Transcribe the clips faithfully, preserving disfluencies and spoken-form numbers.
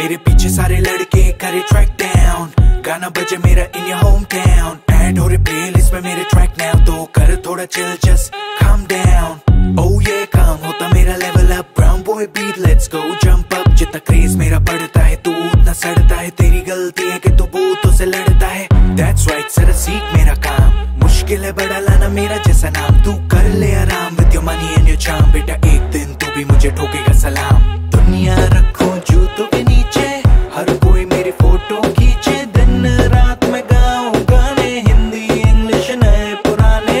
मेरे पीछे सारे लड़के करे ट्रैक डाउन, गाना बजे मेरा in your home town, add हो रहे प्लेलिस्ट में मेरे ट्रैक नाउ, तो कर थोड़ा chill just calm down. Oh ये काम होता मेरा level up, brown boy beat let's go jump up, जितना क्रेज मेरा बढ़ता है तू उतना सड़ता है, तेरी गलती है कि तू भूतों से लड़ता है। दैट्स राइट सर सीख मेरा काम, मुश्किल है बड़ा लाना मेरा जैसा नाम, तू कर ले आराम with your money and your charm, बेटा एक दिन तू भी मुझे ठोकेगा सलाम। दुनिया रखो जूतों के नीचे, हर कोई मेरी फोटो खींचे, दिन रात में गाऊं गाने हिंदी इंग्लिश नए पुराने।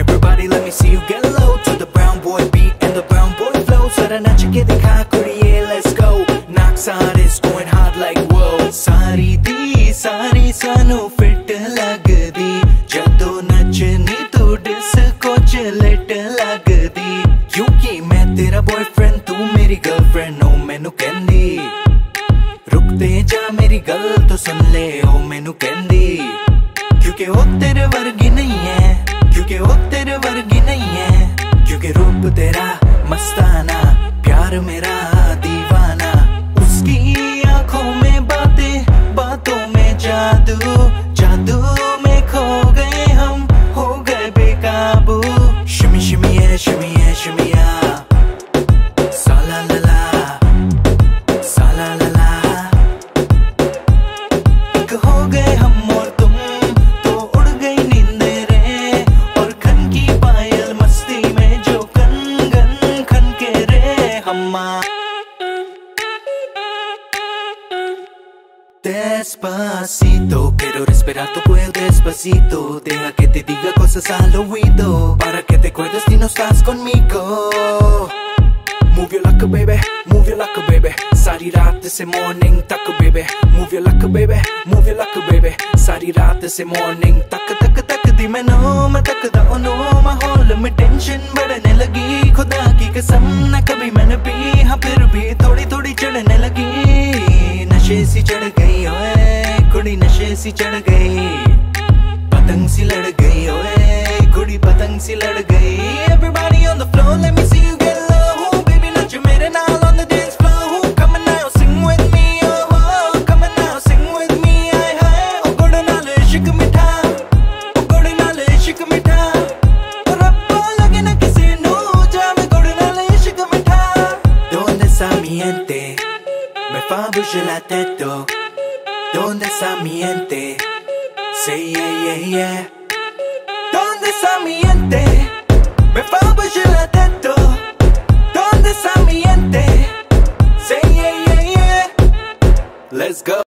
Everybody let me see you get low to the brown boy beat and the brown boy flow, सारा नाच के दिखा कुड़िए let's go, Knox Artiste going hard like whoa, सारी दी सारी सानू फिट लगदी, जदों नचनी तू डिस्को चलेट लगदी, क्योंकि मैं तेरा बॉयफ्रेंड तू मेरी गर्लफ्रेंड, नो मैनू कहंदी रुकते जा मेरी गल तो सुन ले, ओ मैनू कहंदी क्योंकि ओ तेरे वर्गी नहीं है, क्योंकि ओ तेरे वर्गी नहीं है, क्योंकि रूप तेरा मस्ताना, प्यार मेरा दीवाना, उसकी आंखों में बातें बातों में जादू, जादू में खो गए हम हो गए बेकाबू। शमी शमी है शमी है शमिया Despacito, quiero respirar tu cuello despacito, deja que te diga cosas al oído, para que te acuerdes si no estás conmigo. Move your luck baby, move your luck baby, सारी रात से morning तक baby, move your luck baby, move your luck baby, सारी रात से morning तक तक तक दी मैं नो मैं तकदा ओ नो, माहौल में टेंशन बढ़ने लगी, खुदा की कसम न कभी मैंने पी, हाँ फिर भी थोड़ी थोड़ी चढ़ने लगी, नशे सी चढ़ गई ओए कुड़ी, नशे सी चढ़ गई, पतंग सी लड़ गई ओए कुड़ी, पतंग सी लड़ गई। Everybody on the floor, let me see you get low, baby नाच मेरे नाल on the dance floor, come on now sing with me, oh oh come on now sing with me, हाय हाय ओ गुड़ नाल इश्क मिठा, ओ गुड़ नाल इश्क मिठा, ओ रब्बा लगे ना किसी नू जावे गुड़ नाल इश्क मिठा। ¿Dónde está mi gente? Me fabuche la teto, ¿dónde está mi gente? Say yeah yeah yeah, ¿dónde está mi gente? Me fabuche la teto, ¿dónde está mi gente? Say yeah yeah yeah, let's go.